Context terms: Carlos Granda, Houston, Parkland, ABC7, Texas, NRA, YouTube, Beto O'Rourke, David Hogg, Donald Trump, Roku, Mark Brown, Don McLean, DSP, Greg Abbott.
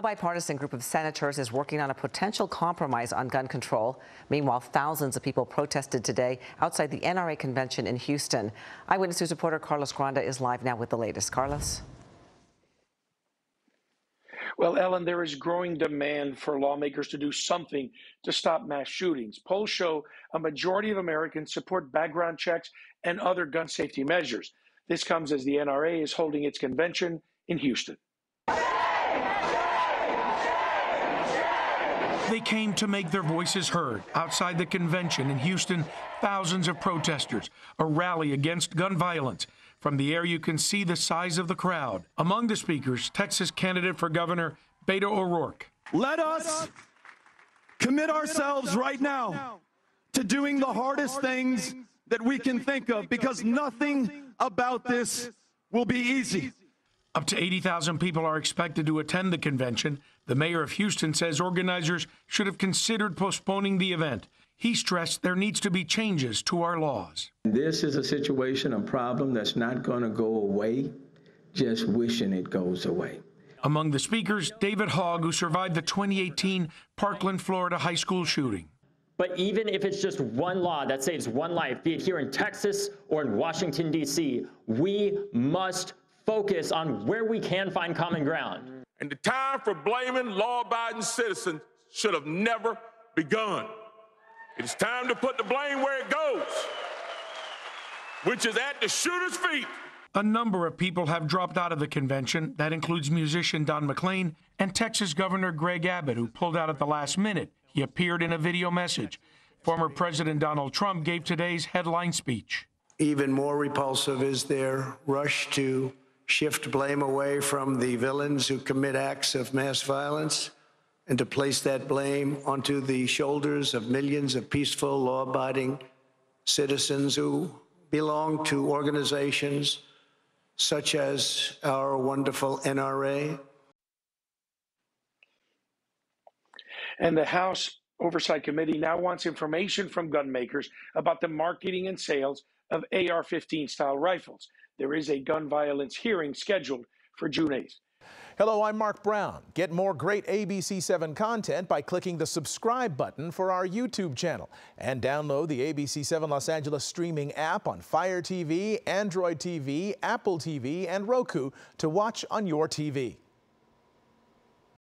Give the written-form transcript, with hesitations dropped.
A bipartisan group of senators is working on a potential compromise on gun control. Meanwhile, thousands of people protested today outside the NRA convention in Houston. Eyewitness News reporter Carlos Granda is live now with the latest. Carlos? Well, Ellen, there is growing demand for lawmakers to do something to stop mass shootings. Polls show a majority of Americans support background checks and other gun safety measures. This comes as the NRA is holding its convention in Houston. They came to make their voices heard. Outside the convention in Houston, thousands of protesters, a rally against gun violence. From the air, you can see the size of the crowd. Among the speakers, Texas candidate for governor Beto O'Rourke. Let us commit ourselves right now to doing the hardest things that we can think of, because nothing about this will be easy. Up to 80,000 people are expected to attend the convention. The mayor of Houston says organizers should have considered postponing the event. He stressed there needs to be changes to our laws. This is a situation, a problem that's not going to go away, just wishing it goes away. Among the speakers, David Hogg, who survived the 2018 Parkland, Florida high school shooting. But even if it's just one law that saves one life, be it here in Texas or in Washington, D.C., we must focus on where we can find common ground. And the time for blaming law-abiding citizens should have never begun. It's time to put the blame where it goes, which is at the shooter's feet. A number of people have dropped out of the convention. That includes musician Don McLean and Texas Governor Greg Abbott, who pulled out at the last minute. He appeared in a video message. Former President Donald Trump gave today's headline speech. Even more repulsive is their rush to shift blame away from the villains who commit acts of mass violence, and to place that blame onto the shoulders of millions of peaceful, law-abiding citizens who belong to organizations such as our wonderful NRA. And the House Oversight Committee now wants information from gun makers about the marketing and sales of AR-15-style rifles. There is a gun violence hearing scheduled for June 8th. Hello, I'm Mark Brown. Get more great ABC7 content by clicking the subscribe button for our YouTube channel, and download the ABC7 Los Angeles streaming app on Fire TV, Android TV, Apple TV, and Roku to watch on your TV.